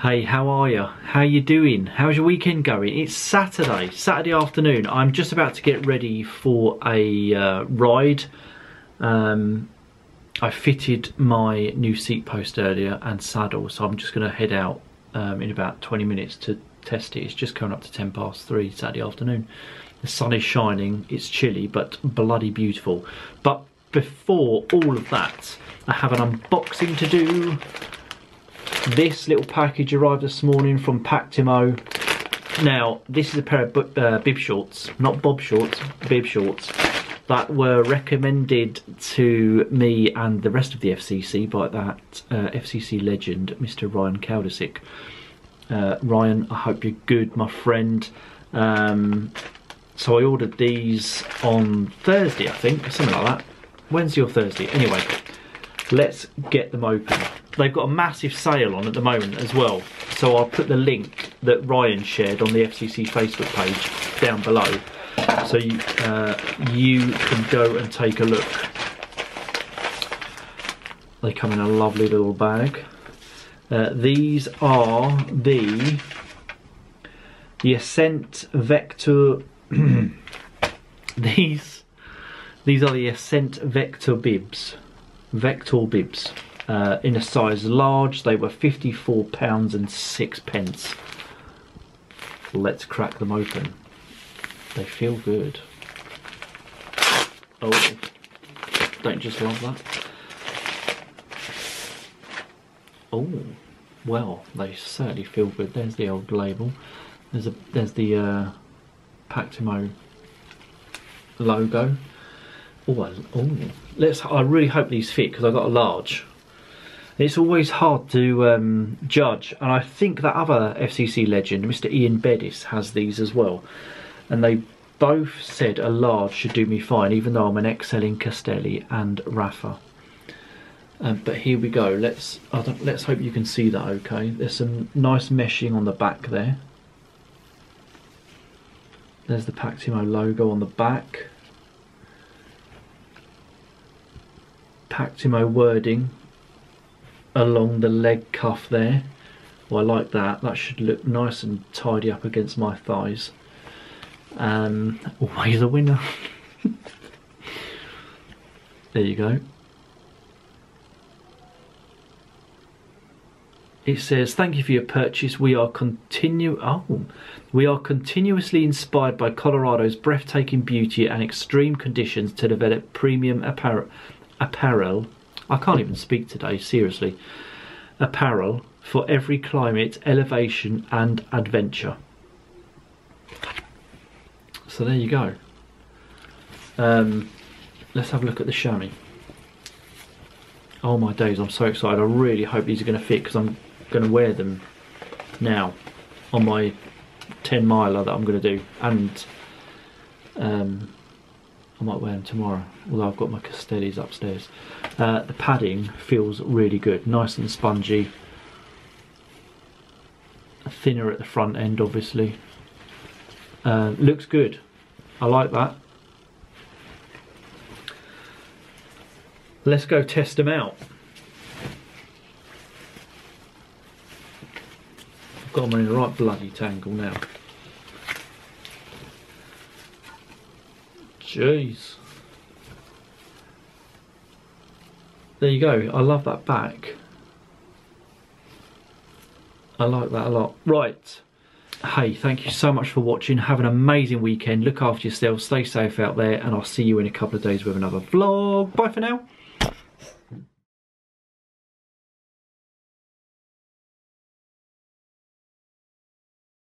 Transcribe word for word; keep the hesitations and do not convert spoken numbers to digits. Hey, how are you? How you doing? How's your weekend going? It's Saturday, Saturday afternoon. I'm just about to get ready for a uh, ride. Um, I fitted my new seat post earlier and saddle, so I'm just going to head out um, in about twenty minutes to test it. It's just coming up to ten past three Saturday afternoon. The sun is shining, it's chilly, but bloody beautiful. But before all of that, I have an unboxing to do. This little package arrived this morning from Pactimo. Now, this is a pair of uh, bib shorts, not bob shorts, bib shorts, that were recommended to me and the rest of the F C C by that uh, F C C legend, Mister Ryan Caldasick. Uh, Ryan, I hope you're good, my friend. Um, so I ordered these on Thursday, I think, something like that. Wednesday or Thursday. Anyway, let's get them open. They've got a massive sale on at the moment as well, so I'll put the link that Ryan shared on the F C C Facebook page down below, so you, uh, you can go and take a look. They come in a lovely little bag. Uh, these are the the Ascent Vector. these these are the Ascent Vector bibs, Vector bibs. Uh, in a size large, they were fifty-four pounds and sixpence. Let's crack them open. They feel good. Oh, don't just love that. Oh, well, they certainly feel good. There's the old label. There's a there's the uh, Pactimo logo. Oh, I, oh, let's. I really hope these fit because I got a large. It's always hard to um, judge, and I think that other F C C legend, Mister Ian Beddis, has these as well. And they both said a large should do me fine, even though I'm an X L in Castelli and Rafa. Um, but here we go. Let's I don't, let's hope you can see that. Okay, there's some nice meshing on the back there. There's the Pactimo logo on the back. Pactimo wording along the leg cuff there. Well, I like that. That should look nice and tidy up against my thighs. Um, always a winner. There you go. It says, "Thank you for your purchase. We are continue. Oh, we are continuously inspired by Colorado's breathtaking beauty and extreme conditions to develop premium apparel." Apparel. I can't even speak today, seriously. Apparel for every climate, elevation and adventure. So there you go. Um, let's have a look at the chamois. Oh my days, I'm so excited. I really hope these are going to fit because I'm going to wear them now on my ten miler that I'm going to do. And um, I might wear them tomorrow, although I've got my Castellis upstairs. Uh, the padding feels really good, nice and spongy. Thinner at the front end, obviously. Uh, looks good. I like that. Let's go test them out. I've got them in the right bloody tangle now. Jeez. There you go. I love that back. I like that a lot. Right. Hey, thank you so much for watching. Have an amazing weekend. Look after yourself. Stay safe out there. And I'll see you in a couple of days with another vlog. Bye for now.